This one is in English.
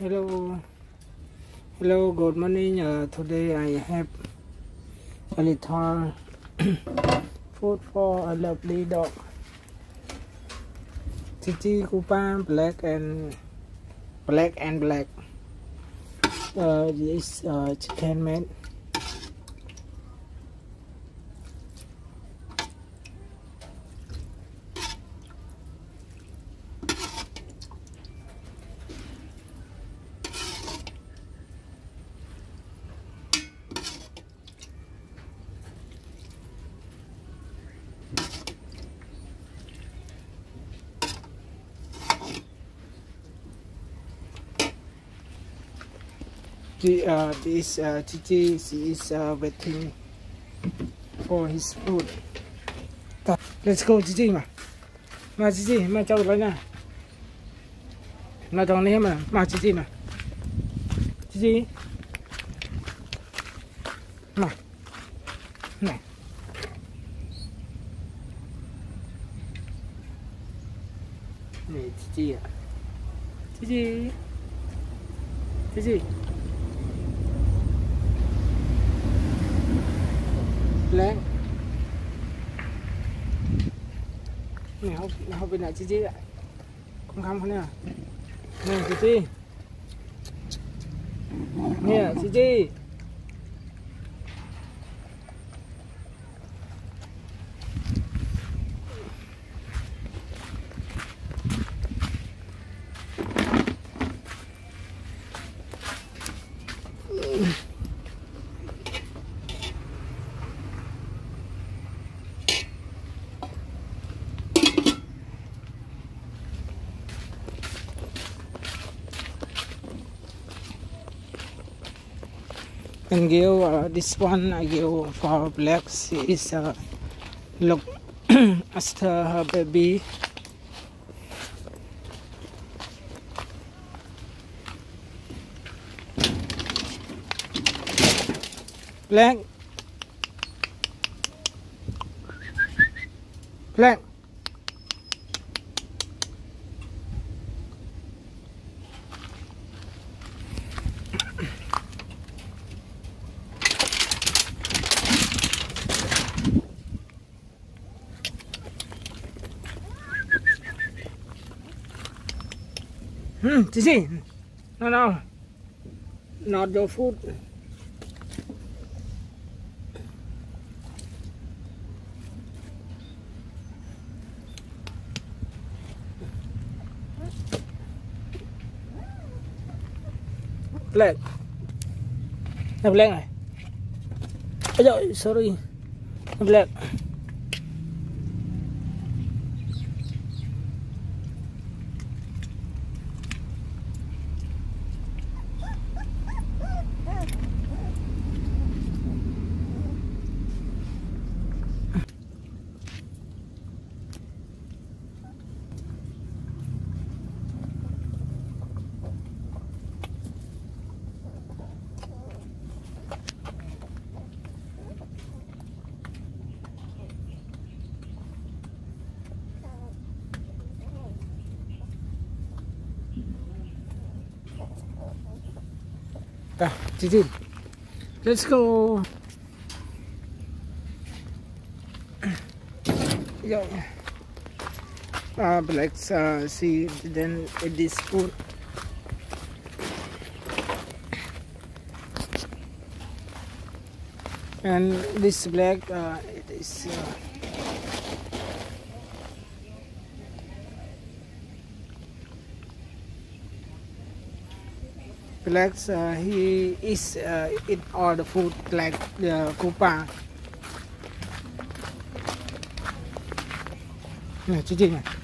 Hello, good morning. Today I have a little food for a lovely dog, Titi Kupa, black. This chicken made. This Titi is waiting for his food. Let's go, Titi. Ma Titi, ma chào rồi nha. Ma chào này ma Titi mà. Titi, ma, này. Này Titi à, Titi. Black. Này học bên này Titi ạ. Không khám không nè. Này Titi. Nè Titi. And give this one I give for black. She is look after her baby. Black. Titi, no, not your food. Black, no black này. Ôi sorry, black. Titi, let's go. Yo, let's see. Then at this food. And this black, it is. Black, he is eat all the food like the Kupa. Nè, chị này.